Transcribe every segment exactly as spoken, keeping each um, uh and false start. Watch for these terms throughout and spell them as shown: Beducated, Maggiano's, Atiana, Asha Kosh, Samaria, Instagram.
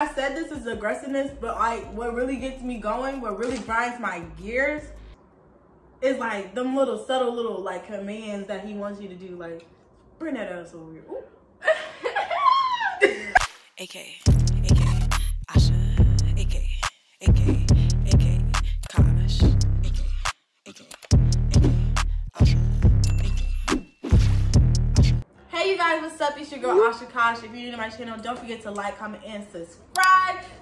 I said this is aggressiveness, but like what really gets me going, what really grinds my gears is like them little subtle little like commands that he wants you to do, like bring that ass over here. A K, A K, Asha, A K, A K, A K, Kosh, A K, A K, A K, Asha, A K, Asha. Hey you guys, what's up? It's your girl Asha Kosh. If you're new to my channel, don't forget to like, comment, and subscribe.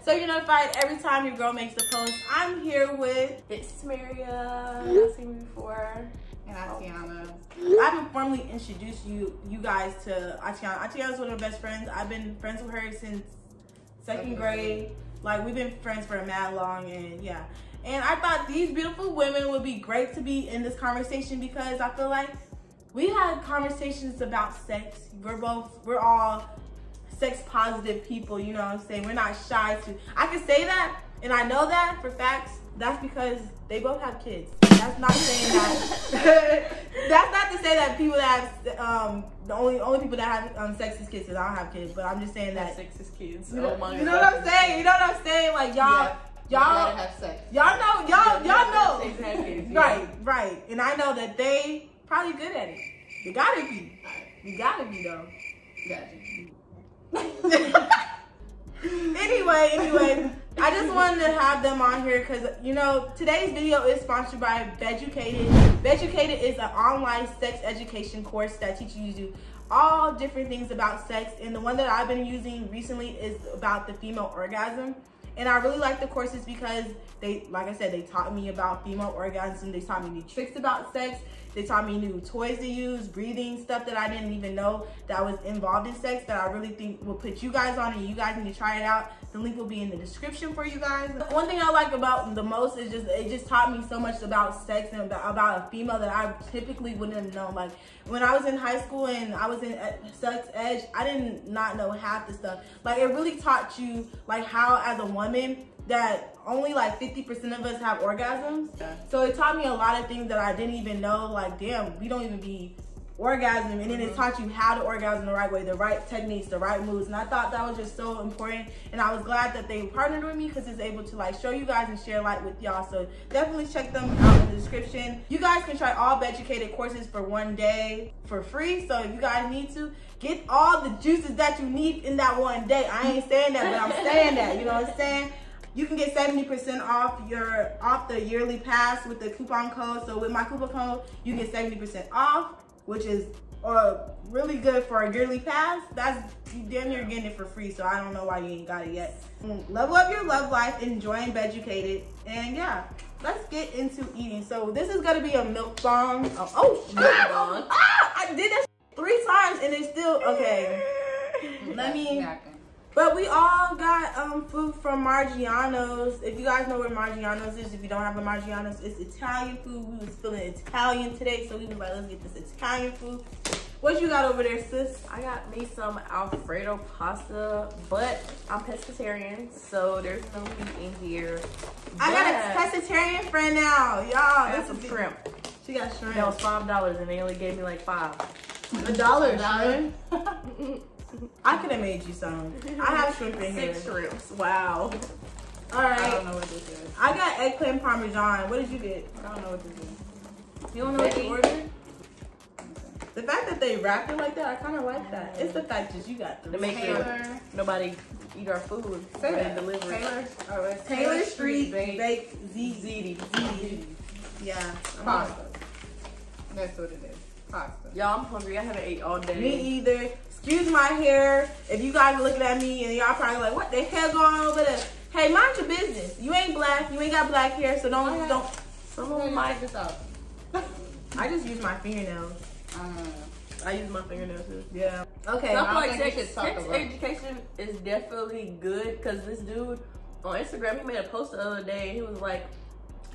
So you're notified every time your girl makes a post. I'm here with Samaria. I've seen me before. And Atiana. I haven't formally introduced you you guys to Atiana. Atiana's one of my best friends. I've been friends with her since second grade. Like we've been friends for a mad long, and yeah. And I thought these beautiful women would be great to be in this conversation because I feel like we had conversations about sex. We're both, we're all sex positive people, you know what I'm saying? We're not shy to, I can say that, and I know that for facts, that's because they both have kids. That's not saying that, that's not to say that people that have, um, the only only people that have um, sex is kids, because I don't have kids, but I'm just saying that. Sex is kids, you know, oh my you know what I'm saying? You know what I'm saying? Like y'all, y'all, y'all know, y'all, y'all know. Kids, yeah. Right, right, and I know that they probably good at it. You gotta be, you gotta be though. You gotta be. anyway anyway I just wanted to have them on here because you know today's video is sponsored by Beducated. Beducated is an online sex education course that teaches you all different things about sex, and the one that I've been using recently is about the female orgasm. And I really like the courses because they, like I said, they taught me about female orgasm, they taught me new tricks about sex, they taught me new toys to use, breathing, stuff that I didn't even know that was involved in sex that I really think will put you guys on and you guys need to try it out. The link will be in the description for you guys. One thing I like about the most is just, it just taught me so much about sex and about, about a female that I typically wouldn't have known. Like when I was in high school and I was in sex ed, I did not know half the stuff. Like it really taught you like how as a woman that only like fifty percent of us have orgasms. So it taught me a lot of things that I didn't even know, like damn, we don't even be orgasming. And then it taught you how to orgasm the right way, the right techniques, the right moves. And I thought that was just so important. And I was glad that they partnered with me because it's able to like show you guys and share light with y'all. So definitely check them out in the description. You guys can try all Beducated courses for one day for free. So if you guys need to, get all the juices that you need in that one day. I ain't saying that, but I'm saying that, you know what I'm saying? You can get seventy percent off your off the yearly pass with the coupon code. So with my coupon code, you get seventy percent off, which is uh, really good for a yearly pass. That's, you damn near getting it for free, so I don't know why you ain't got it yet. Level up your love life, enjoying Beducated, and yeah, let's get into eating. So this is gonna be a milk bong. Oh, oh milk bong. Ah, I did that three times and it's still, okay. Let me. But we all got um, food from Maggiano's. If you guys know where Maggiano's is, if you don't have a Maggiano's, it's Italian food. We was feeling Italian today, so we was like, let's get this Italian food. What you got over there, sis? I got me some Alfredo pasta, but I'm pescatarian, so there's no meat in here. But I got a pescatarian friend now, y'all. That's some shrimp. Big. She got shrimp. That was five dollars, and they only gave me like five. A dollar, shrimp. I could have made you some. I have shrimp in here. Six shrimps. Wow. All right. I don't know what this is. I got eggplant parmesan. What did you get? I don't know what this is. You don't know what you ordered? The fact that they wrapped it like that, I kind of like that. It's the fact that you got three. Make sure nobody eat our food. Say that. Deliver. Taylor. Oh, it's Taylor, Taylor Street Baked Ziti. Ziti. Yeah. Pasta. That's what it is. Pasta. Y'all, I'm hungry. I haven't ate all day. Me either. Excuse my hair. If you guys are looking at me and y'all probably like, what the hell going on over there? Hey, mind your business. You ain't black. You ain't got black hair, so don't have, don't. Someone might this out. I just use my fingernails. Um, I use my fingernails too. Yeah. Okay. So I feel like sex, sex education is definitely good because this dude on Instagram, he made a post the other day and he was like,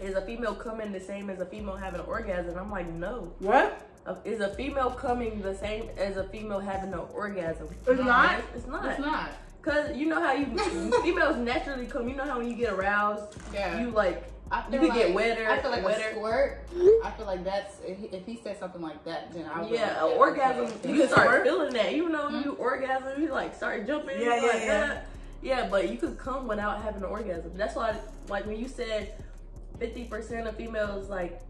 "Is a female coming the same as a female having an orgasm?" I'm like, no. What? A, is a female coming the same as a female having an orgasm? It's not. It's, it's not. It's not. Cause you know how you females naturally come. You know how when you get aroused, yeah. you like I feel you like, get wetter. I feel like wetter. A squirt. I feel like that's if he, if he said something like that, then I would. Yeah, an orgasm. You can start feeling that. You know, mm-hmm. you orgasm. You like start jumping. Yeah, yeah, like yeah. That. Yeah, but you could come without having an orgasm. That's why, like, when you said fifty percent of females, like,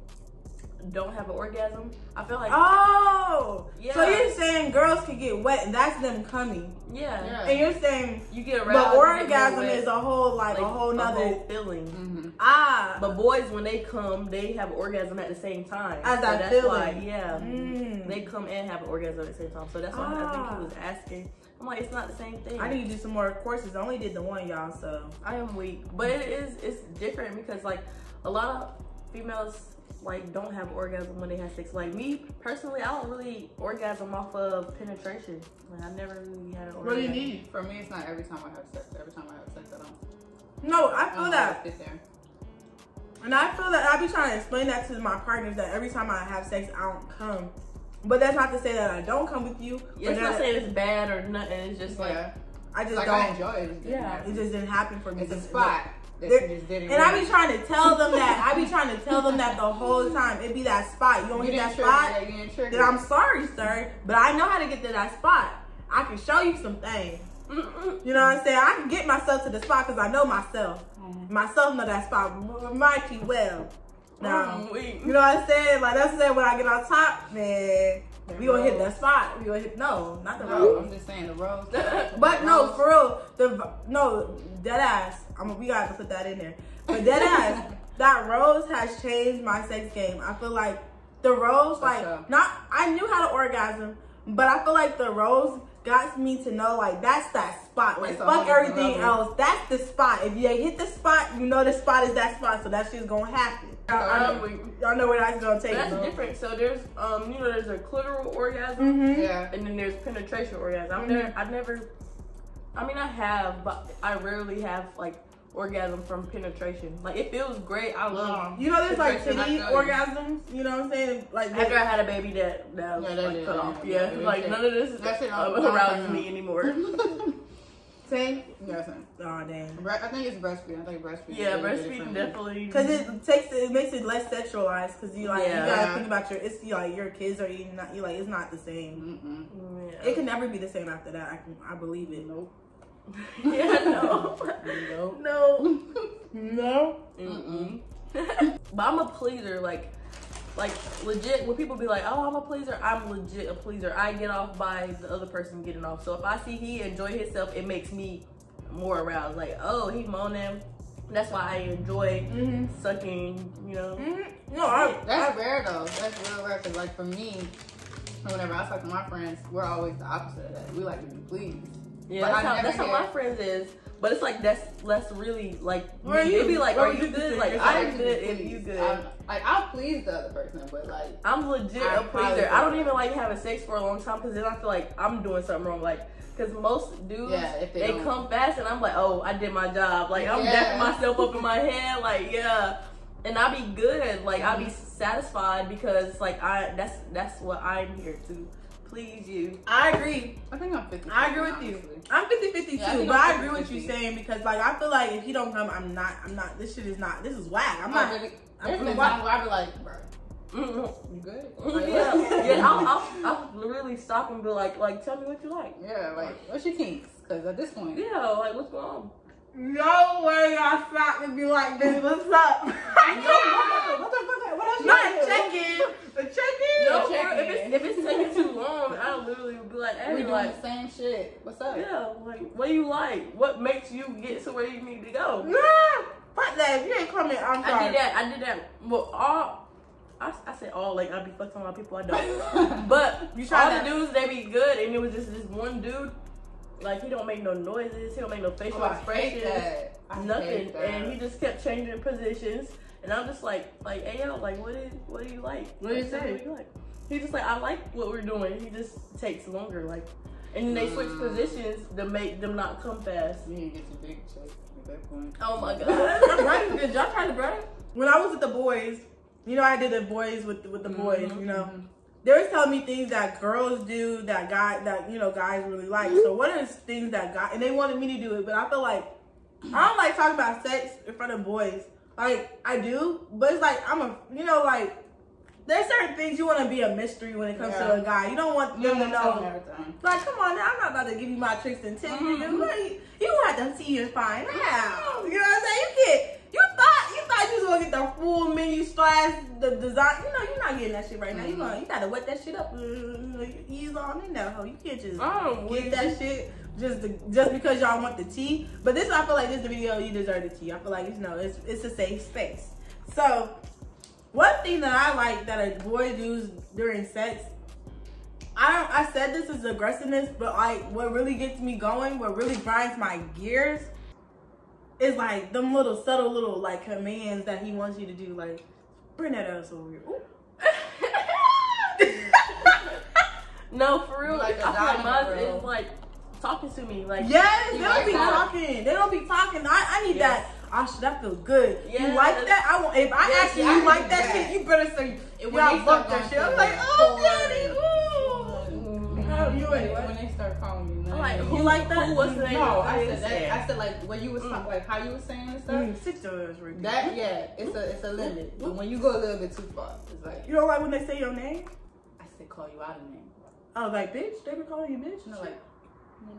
don't have an orgasm, I feel like... Oh! Yeah. So you're saying girls can get wet, and that's them coming. Yeah. yeah. And you're saying... You get aroused. But orgasm is a whole, like, like a whole nother... A whole feeling. Mm-hmm. Ah! But boys, when they come, they have an orgasm at the same time. As so that feeling. Why, yeah. Mm. They come and have an orgasm at the same time. So that's why ah. I think he was asking. I'm like, it's not the same thing. I need to do some more courses. I only did the one, y'all, so... I am weak. But it is, it's different because, like, a lot of females... like don't have orgasm when they have sex. Like me personally, I don't really orgasm off of penetration. Like I never really had an orgasm. What do you need? For me, it's not every time I have sex. Every time I have sex, I don't. No, I feel I don't that. Sit there. And I feel that I be trying to explain that to my partners that every time I have sex, I don't come. But that's not to say that I don't come with you. It's not saying it's bad or nothing. It's just yeah. like I just like don't I enjoy it. It yeah, happen. It just didn't happen for me. It's a spot. It, And work. I be trying to tell them that. I be trying to tell them that the whole time. It be that spot. You don't you hit that spot. Yeah, then I'm sorry, sir, but I know how to get to that spot. I can show you some things. Mm-mm. You know what I'm saying? I can get myself to the spot because I know myself. Mm-hmm. Myself know that spot mighty well. Now, mm-hmm. You know what I'm saying? Like that's saying when I get on top, man. The we gonna hit that spot. We gonna hit no, not the no, road. I'm just saying the road. But no, for real, the no dead ass. I'm we gotta put that in there. But dead ass, that rose has changed my sex game. I feel like the rose, For like sure. not. I knew how to orgasm, but I feel like the rose got me to know like that's that spot. Like it's fuck everything else. That's the spot. If you hit the spot, you know the spot is that spot. So that shit's gonna happen. Y'all know where that's gonna take. But that's different. So there's, um, you know, there's a clitoral orgasm, mm-hmm. yeah, and then there's penetration orgasm. I've mm-hmm. never, I've never, I mean, I have, but I rarely have like orgasm from penetration. Like it feels great. I love. You know, there's like titty orgasms. You know what I'm saying? Like after I had a baby, that that was yeah, that like, is, cut yeah, off. Yeah, yeah. yeah. like none of this that's uh, arouses me anymore. Same? Yeah, same. Oh, damn. I think it's breastfeeding. I think breastfeeding. Yeah, breastfeeding definitely. Because it takes it makes it less sexualized. Because you like yeah. you gotta think about your it's you, like your kids are eating. Not you like it's not the same. Mm-mm. Yeah. It can never be the same after that. I can I believe it. Nope. yeah. No. nope. No. no. Mm mm. But I'm a pleaser. Like, like legit. When people be like, "Oh, I'm a pleaser," I'm legit a pleaser. I get off by the other person getting off. So if I see he enjoy himself, it makes me more aroused. Like, oh, he moaning. That's why I enjoy mm-hmm. sucking. You know. Mm-hmm. No, I, that's I, rare though. That's real rare. Cause like for me, whenever I talk to my friends, we're always the opposite of that. We like to be pleased. Yeah, but that's, how, that's how my friends is. But it's like that's less really like it'd be like, are you good? Like I'm good if you good. I'm, like I'll please the other person, but like I'm legit I'm a pleaser. I don't even like having sex for a long time because then I feel like I'm doing something wrong. Like because most dudes yeah, if they, they come fast and I'm like, oh, I did my job. Like I'm yeah. dapping myself up in my head. Like yeah, and I be good. Like mm-hmm. I be satisfied because like I that's that's what I'm here to. Please you. I agree. I think I'm fifty. I agree with honestly. you. I'm fifty fifty yeah, too, but I agree with you saying because like I feel like if you don't come, I'm not. I'm not. This shit is not. This is whack. I'm not. Really, I'm really whack. I'd be like, bro, mm-hmm. you good? Like, yeah, yeah. I'll, I'll, I'll really stop and be like, like, tell me what you like. Yeah, like, what's your kinks? Because at this point, yeah, like, what's going on? No way I stop and be like, baby, what's up? no, what the fuck? What else? Not a check-in. A check-in? No, check if, it's, if it's taking too long, I literally would be like, hey, we doing like, the same shit. What's up? Yeah, like, what do you like? What makes you get to where you need to go? Yeah. Fuck that. If you ain't coming, I'm sorry. I did that. I did that. Well, all... I, I said all, like, I be fucked on my people I don't. But you try all the dudes, they be good, and it was just this one dude. Like, he don't make no noises, he don't make no facial oh, expressions, nothing, and he just kept changing positions, and I'm just like, like, hey, yo, like, what is, what do you like? What do you say? What do you like? He's just like, I like what we're doing, he just takes longer, like, and they mm. switch positions to make them not come fast. You didn't get your big check at that point. Oh my god. Did y'all try to brag? When I was with the boys, you know, I did the boys with, with the boys, mm-hmm, you know? Mm-hmm. They were telling me things that girls do that guy that you know guys really like. Mm-hmm. So what are things that guy and they wanted me to do it, but I feel like I don't like talking about sex in front of boys. Like I do, but it's like I'm a you know like There's certain things you want to be a mystery when it comes yeah. to a guy. You don't want them you to know. Like, come on, now, I'm not about to give you my tricks and tips. Mm-hmm. You you have to see your fine out. You know what I'm saying? You get you thought you thought you was gonna get the full menu slash the design. You know you're not getting that shit right now. Mm-hmm. You gonna you gotta wet that shit up. Ease on in that hoe. You can't just oh, get weird. that shit. Just, the, just because y'all want the tea, but this I feel like this is the video you deserve the tea. I feel like you know it's it's a safe space. So one thing that I like that a boy does during sex, I I said this is aggressiveness, but like what really gets me going, what really grinds my gears, is like them little subtle little like commands that he wants you to do, like bring that ass over here. No, for real, like my mother is like. Talking to me like yes, they don't like be that? talking. They don't be talking. I, I need yes. that. Asha, that feels good. Yes. You like that? I want. If I yes, ask you, you like that, that shit. You better say y'all fuck that shit. I'm like, oh daddy, ooh. Mm-hmm. How you wait, when they start calling me, no. I'm like, who, you like that? Who was saying? No, I said that. I said like what you was mm. like how you was saying and stuff. Mm, six dollars right there. That yeah, it's a it's a limit. But when you go a little bit too far, it's like you don't like when they say your name. I said call you out a name. Oh, like bitch, they be calling you bitch. No, like.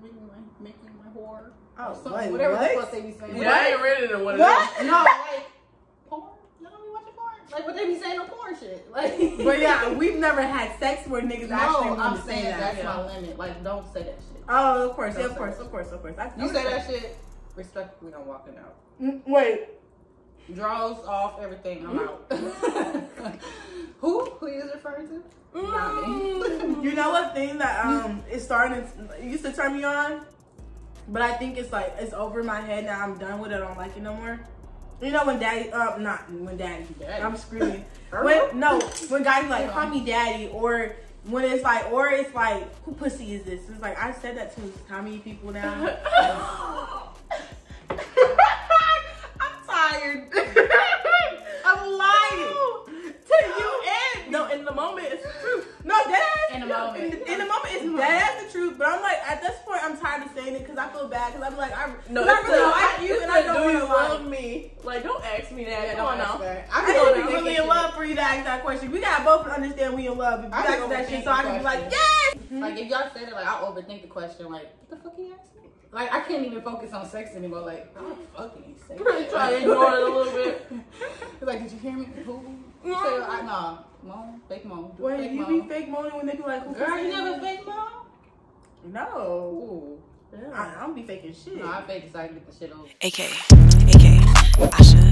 Making my, making my whore. Oh, so like, whatever what? the fuck they be saying. Yeah, I ain't ready to one of those. No, like porn. No, we watching porn. Like what they be saying on porn shit. Like, but yeah, we've never had sex where niggas no, actually. No, I'm saying that, that's yeah. my limit. Like, don't say that shit. Oh, of course, yeah, of course, of course, of course, of course. You say that shit, respectfully, I'm walking out. Mm, wait, draws off everything. I'm mm. out. Who? Who you was referring to? Mm. You know what thing that um is starting to, it used to turn me on, but I think it's like it's over my head now. I'm done with it. I don't like it no more. You know when daddy, uh, not when daddy, daddy. I'm screaming. when no, when guys like call me daddy, or when it's like, or it's like, who pussy is this? It's like I said that to how many people now? I'm tired. I'm lying to you. No, in the moment it's the truth. No, that is in the no, moment. In the, in the moment it's that is the truth. But I'm like, at this point, I'm tired of saying it because I feel bad. Because I'm like, I no, I really like you, and I don't really love me. Like, don't ask me that. Yeah, Come on now. I'm really in love for you to ask that question. We gotta both understand we in love. If you ask that shit, so I can be like, yes. Like if y'all said it, like I overthink the question. Like, what the fuck you asked me? Like I can't even focus on sex anymore. Like I'm fucking sex. Try to ignore it a little bit. Like, did you hear me? You say, I nah. Mom, fake mom. Wait, fake you mom. be fake moaning when they be like, girl, you never fake mom? No. Ooh, yeah. I, I don't be faking shit. No, I fake so I get the shit over. A K, A K, Asha.